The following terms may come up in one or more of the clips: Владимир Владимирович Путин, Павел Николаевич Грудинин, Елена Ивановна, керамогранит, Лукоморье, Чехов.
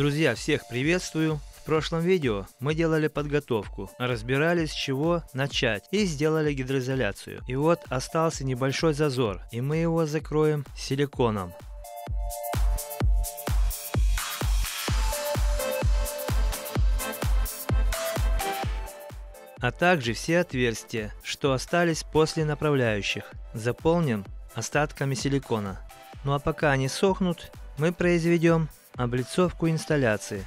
Друзья, всех приветствую! В прошлом видео мы делали подготовку, разбирались, с чего начать, и сделали гидроизоляцию. И вот остался небольшой зазор, и мы его закроем силиконом. А также все отверстия, что остались после направляющих, заполним остатками силикона. Ну а пока они сохнут, мы произведем облицовку инсталляции.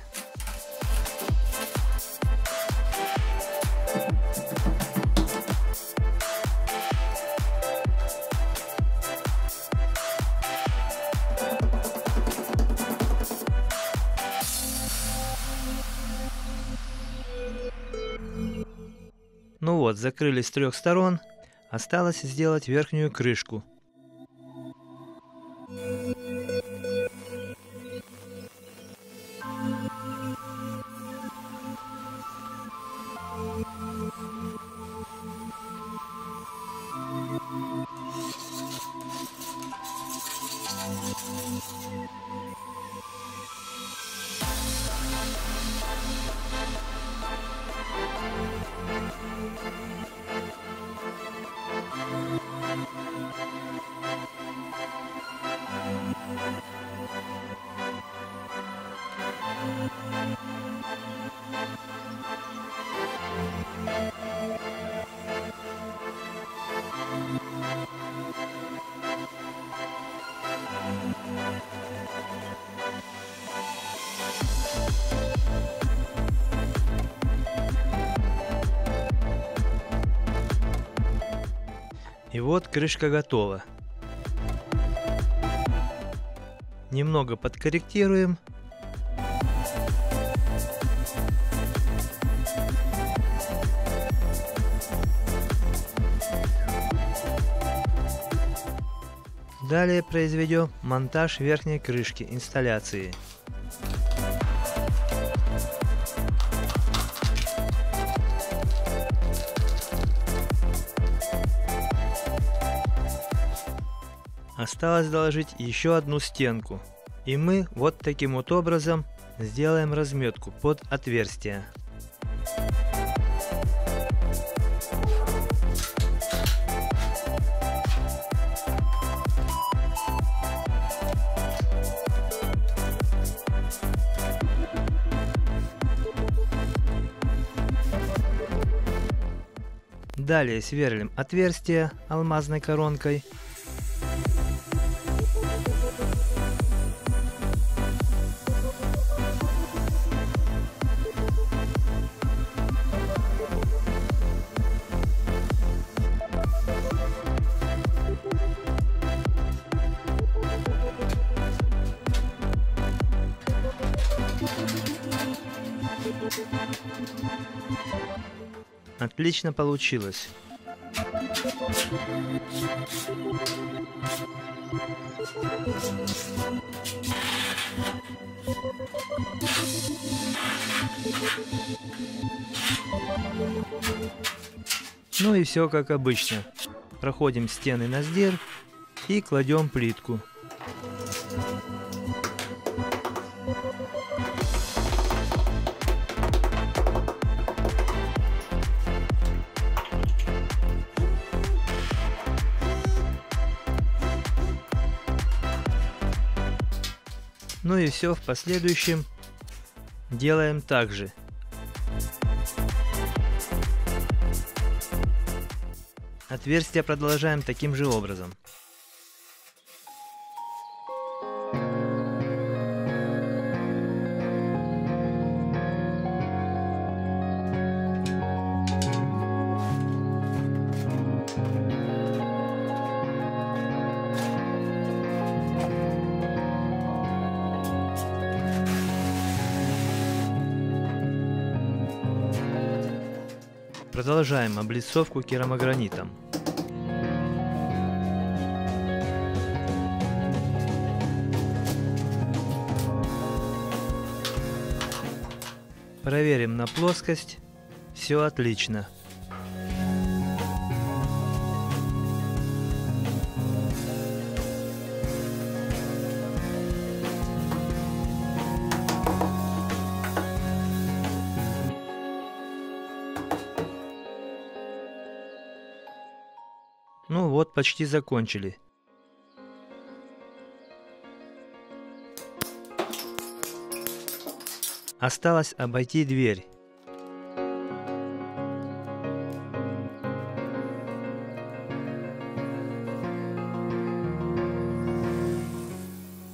Ну вот, закрыли с трех сторон, осталось сделать верхнюю крышку. И вот крышка готова. Немного подкорректируем. Далее произведем монтаж верхней крышки инсталляции. Осталось доложить еще одну стенку, и мы вот таким вот образом сделаем разметку под отверстие. Далее сверлим отверстие алмазной коронкой. Отлично получилось. Ну и все как обычно. Проходим стены на сдир и кладем плитку. Ну и все, в последующем делаем так же. Отверстия продолжаем таким же образом. Продолжаем облицовку керамогранитом. Проверим на плоскость. Все отлично. Ну вот, почти закончили. Осталось обойти дверь.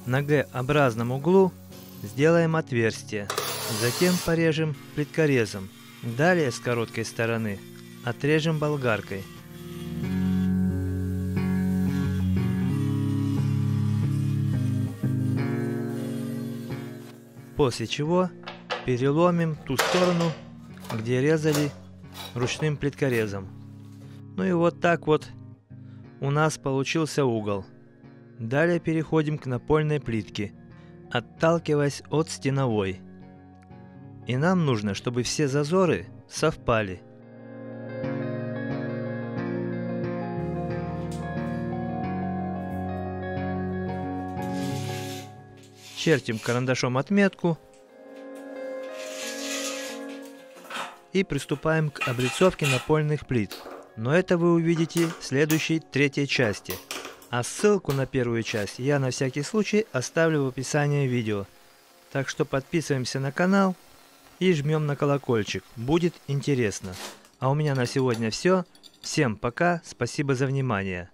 На Г-образном углу сделаем отверстие, затем порежем плиткорезом, далее с короткой стороны отрежем болгаркой. После чего переломим ту сторону, где резали ручным плиткорезом. Ну и вот так вот у нас получился угол. Далее переходим к напольной плитке, отталкиваясь от стеновой. И нам нужно, чтобы все зазоры совпали. Чертим карандашом отметку и приступаем к облицовке напольных плит. Но это вы увидите в следующей третьей части. А ссылку на первую часть я на всякий случай оставлю в описании видео. Так что подписываемся на канал и жмем на колокольчик. Будет интересно. А у меня на сегодня все. Всем пока, спасибо за внимание.